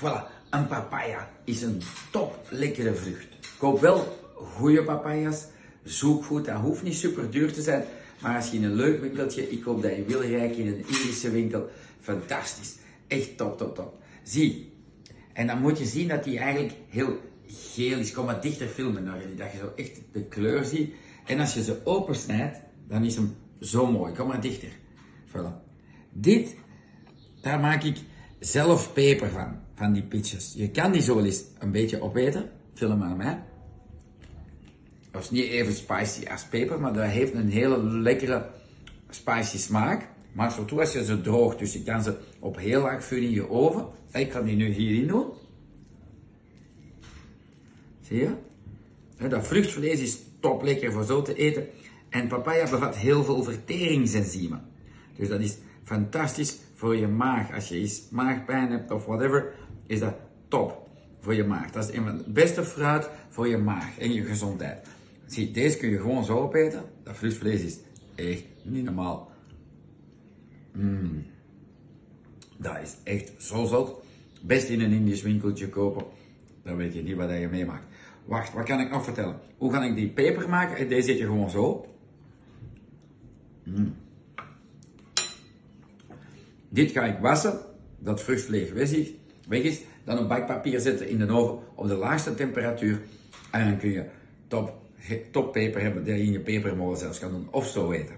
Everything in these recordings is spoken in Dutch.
Voilà, een papaya is een top lekkere vrucht. Koop wel goede papaya's, zoek goed, dat hoeft niet super duur te zijn. Maar als je in een leuk winkeltje, ik hoop dat je wil rijken in een Indische winkel, fantastisch. Echt top, top, top. Zie, en dan moet je zien dat die eigenlijk heel geel is. Kom maar dichter filmen, dat je zo echt de kleur ziet. En als je ze opensnijdt, dan is hem zo mooi. Kom maar dichter. Voilà. Dit, daar maak ik zelf peper van die pitjes. Je kan die zo wel eens een beetje opeten. Film maar mij. Dat is niet even spicy als peper, maar dat heeft een hele lekkere spicy smaak. Maar vooral als je ze droogt, dus je kan ze op heel laag vuur in je oven. Ik kan die nu hierin doen. Zie je? Dat vruchtvlees is top lekker voor zo te eten. En papaya bevat heel veel verteringsenzymen. Dus dat is fantastisch voor je maag. Als je eens maagpijn hebt of whatever, is dat top voor je maag. Dat is een van de beste fruit voor je maag en je gezondheid. Zie, deze kun je gewoon zo opeten. Dat vruchtvlees is echt niet normaal. Dat is echt zo zot. Best in een Indisch winkeltje kopen. Dan weet je niet wat je meemaakt. Wacht, wat kan ik nog vertellen? Hoe kan ik die peper maken? Deze zet je gewoon zo. Dit ga ik wassen, dat vruchtvlees weg is. Dan op bakpapier zetten in de oven op de laagste temperatuur. En dan kun je top peper hebben, die in je pepermolen zelfs kan doen. Of zo eten.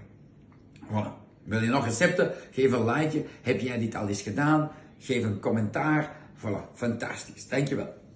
Voilà. Wil je nog recepten? Geef een likeje. Heb jij dit al eens gedaan? Geef een commentaar. Voilà, fantastisch. Dankjewel.